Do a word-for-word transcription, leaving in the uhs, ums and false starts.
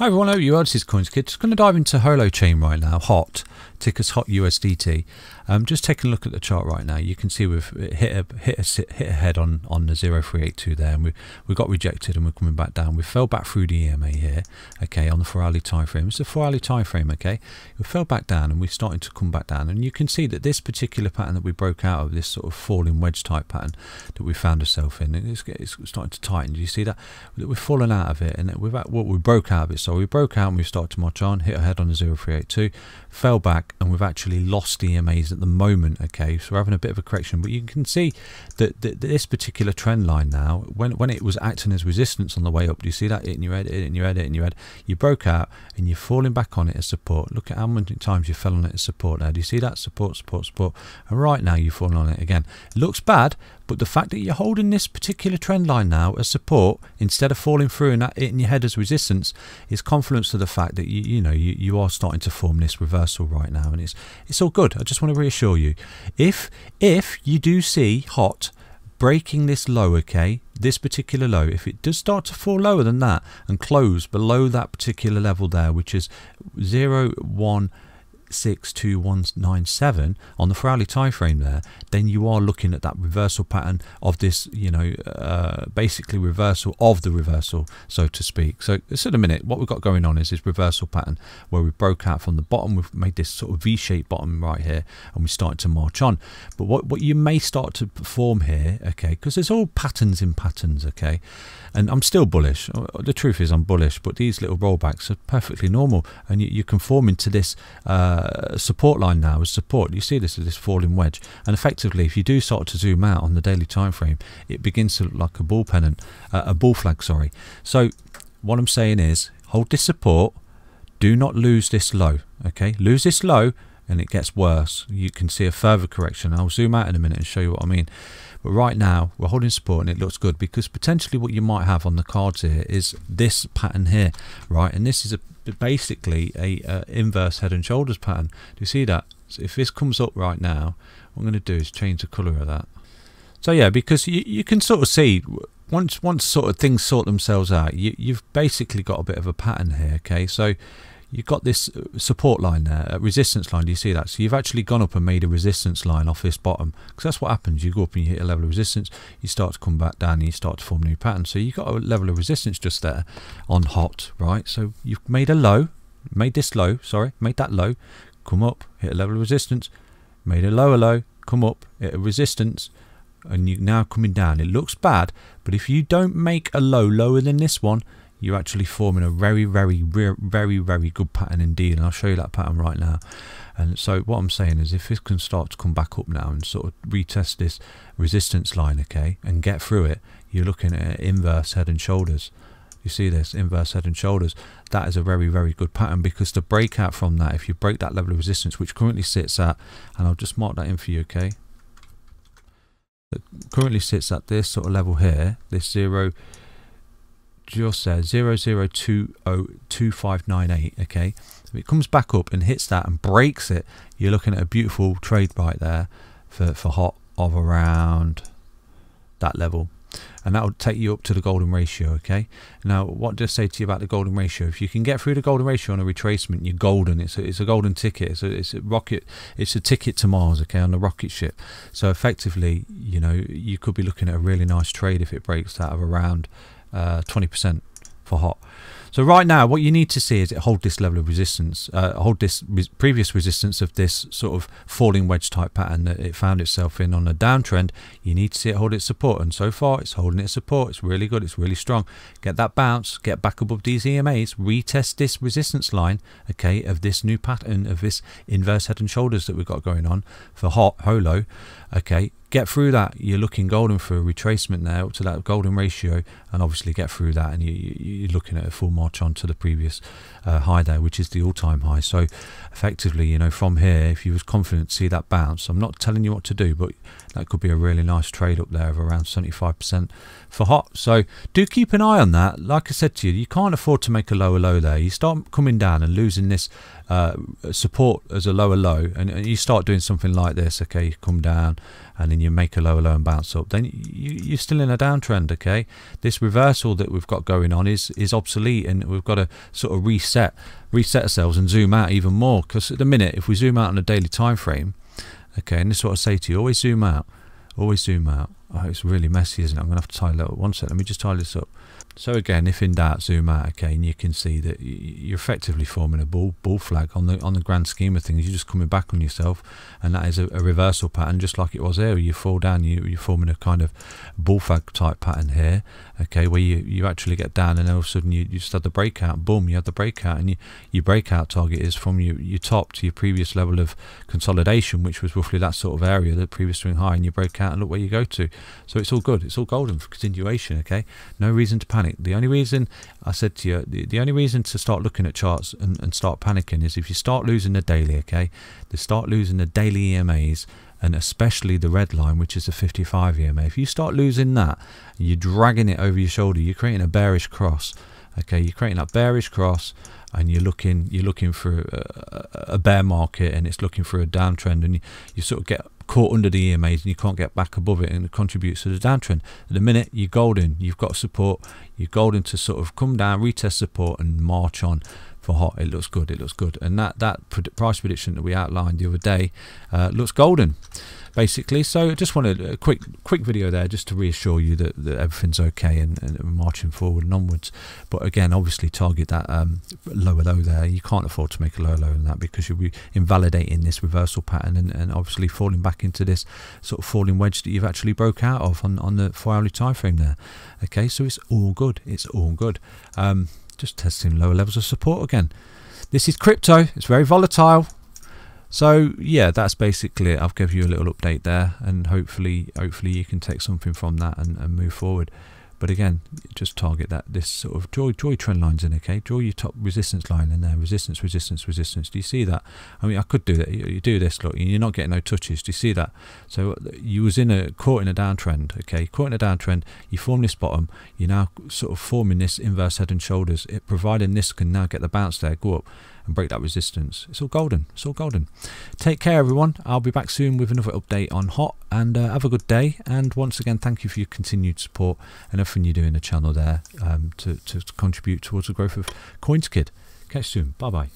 Hi everyone, how are you? This is CoinsKid. Just going to dive into Holochain right now, HOT, ticker's HOT U S D T. Um, just taking a look at the chart right now, you can see we've hit a, hit a, hit a head on, on the zero three eight two there, and we, we got rejected and we're coming back down. We fell back through the E M A here, okay, on the four hourly time frame. It's a four hourly time frame, okay. We fell back down and we're starting to come back down, and you can see that this particular pattern that we broke out of, this sort of falling wedge type pattern that we found ourselves in, it's, it's starting to tighten. Do you see that? That we've fallen out of it, and we've what well, we broke out of it. So we broke out and we started to march on, hit our head on the zero three eight two, fell back, and we've actually lost E M As at the moment, okay, so we're having a bit of a correction. But you can see that, that this particular trend line now, when, when it was acting as resistance on the way up, do you see that? It in your head, it in your head, it in your head. You broke out and you're falling back on it as support. Look at how many times you fell on it as support now. Do you see that? Support, support, support. And right now you've fallen on it again. It looks bad, but the fact that you're holding this particular trend line now as support instead of falling through and that it in your head as resistance is confluence to the fact that you you know you, you are starting to form this reversal right now, and it's it's all good. I just want to reassure you, if if you do see HOT breaking this low, okay, this particular low, if it does start to fall lower than that and close below that particular level there, which is zero one six two one nine seven on the four hourly time frame there, then you are looking at that reversal pattern of this, you know, uh, basically reversal of the reversal, so to speak. So, so in a minute, what we've got going on is this reversal pattern where we broke out from the bottom. We've made this sort of V-shaped bottom right here, and we started to march on. But what what you may start to perform here, okay, because it's all patterns in patterns, okay. And I'm still bullish. The truth is, I'm bullish, but these little rollbacks are perfectly normal, and you, you conform into this. Uh, Uh, support line now is support. You see this as this falling wedge, and effectively, if you do start to zoom out on the daily time frame, it begins to look like a bull pennant, uh, a bull flag. Sorry. So, what I'm saying is, hold this support. Do not lose this low. Okay, lose this low, and it gets worse. You can see a further correction. I'll zoom out in a minute and show you what I mean. But right now, we're holding support and it looks good, because potentially what you might have on the cards here is this pattern here, right? And this is a, basically a uh, inverse head and shoulders pattern. Do you see that? So if this comes up right now, what I'm going to do is change the colour of that. So yeah, because you, you can sort of see, once once sort of things sort themselves out, you, you've basically got a bit of a pattern here, okay? So you've got this support line there, a resistance line. Do you see that? So you've actually gone up and made a resistance line off this bottom, because that's what happens. You go up and you hit a level of resistance, you start to come back down and you start to form new patterns. So you've got a level of resistance just there on HOT, right? So you've made a low, made this low, sorry, made that low, come up, hit a level of resistance, made a lower low, come up, hit a resistance, and you're now coming down. It looks bad, but if you don't make a low lower than this one, you're actually forming a very, very, very, very good pattern indeed. And I'll show you that pattern right now. And so what I'm saying is, if this can start to come back up now and sort of retest this resistance line, okay, and get through it, you're looking at inverse head and shoulders. You see this inverse head and shoulders. That is a very, very good pattern, because the breakout from that, if you break that level of resistance, which currently sits at, and I'll just mark that in for you, okay, that currently sits at this sort of level here, this zero, just says zero zero two zero two five nine eight, okay. If it comes back up and hits that and breaks it, you're looking at a beautiful trade right there for, for HOT of around that level, and that will take you up to the golden ratio, okay. Now what do I say to you about the golden ratio? If you can get through the golden ratio on a retracement, you're golden. It's a, it's a golden ticket. It's a, it's a rocket, it's a ticket to Mars, okay, on the rocket ship. So effectively, you know, you could be looking at a really nice trade if it breaks that of around Uh, twenty percent for HOT. So right now, what you need to see is it hold this level of resistance, uh, hold this res previous resistance of this sort of falling wedge type pattern that it found itself in on a downtrend. You need to see it hold its support, and so far it's holding its support. It's really good. It's really strong. Get that bounce. Get back above these E M As. Retest this resistance line, okay, of this new pattern of this inverse head and shoulders that we've got going on for HOT Holo, okay. Get through that, you're looking golden for a retracement now up to that golden ratio, and obviously get through that and you, you, you're looking at a full march on to the previous uh, high there, which is the all-time high. So effectively, you know, from here, if you was confident to see that bounce, I'm not telling you what to do, but that could be a really nice trade up there of around seventy-five percent for HOT. So do keep an eye on that. Like I said to you, you can't afford to make a lower low there. You start coming down and losing this uh, support as a lower low, and, and you start doing something like this, okay, you come down and then then you make a lower low and bounce up, then you, you're still in a downtrend. Okay, this reversal that we've got going on is is obsolete, and we've got to sort of reset reset ourselves and zoom out even more, because at the minute, if we zoom out on a daily time frame, okay, and this is what I say to you, always zoom out, always zoom out. Oh, it's really messy, isn't it? I'm gonna have to tie that up. One sec, let me just tie this up. So again, if in doubt, zoom out, okay, and you can see that you're effectively forming a bull bull flag on the on the grand scheme of things. You're just coming back on yourself, and that is a, a reversal pattern, just like it was here. You fall down, you, you're forming a kind of bull flag type pattern here, okay, where you, you actually get down, and then all of a sudden you, you just had the breakout, boom, you had the breakout, and you, your breakout target is from your, your top to your previous level of consolidation, which was roughly that sort of area, the previous swing high, and you break out and look where you go to. So it's all good, it's all golden for continuation, okay, no reason to panic. The only reason I said to you, the, the only reason to start looking at charts and, and start panicking is if you start losing the daily, okay, they start losing the daily E M As, and especially the red line, which is the fifty-five E M A. If you start losing that, you're dragging it over your shoulder, you're creating a bearish cross, okay, you're creating that bearish cross, and you're looking you're looking for a, a bear market, and it's looking for a downtrend, and you, you sort of get caught under the E M As and you can't get back above it, and it contributes to the downtrend. At the minute, you're golden, you've got support, you're golden to sort of come down, retest support, and march on for hot. It looks good, it looks good, and that that price prediction that we outlined the other day uh, looks golden, basically. So I just wanted a quick quick video there just to reassure you that, that everything's okay, and, and marching forward and onwards. But again, obviously target that um, lower low there. You can't afford to make a lower low in that, because you'll be invalidating this reversal pattern, and, and obviously falling back into this sort of falling wedge that you've actually broke out of on, on the four hourly time frame there. Okay, so it's all good, it's all good. Um, just testing lower levels of support again. This is crypto, it's very volatile. So yeah, that's basically it. I've given you a little update there, and hopefully hopefully you can take something from that and, and move forward. But again, just target that, this sort of draw, draw your trend lines in, okay? Draw your top resistance line in there. Resistance, resistance, resistance. Do you see that? I mean, I could do that. You, you do this, look, you're not getting no touches. Do you see that? So you was in a, caught in a downtrend, okay? Caught in a downtrend, you form this bottom, you're now sort of forming this inverse head and shoulders, it, providing this can now get the bounce there, go up and break that resistance. It's all golden, it's all golden. Take care, everyone. I'll be back soon with another update on HOT, and uh, have a good day. And once again, thank you for your continued support and everything you do in the channel there um, to, to contribute towards the growth of CoinsKid. Catch you soon. Bye-bye.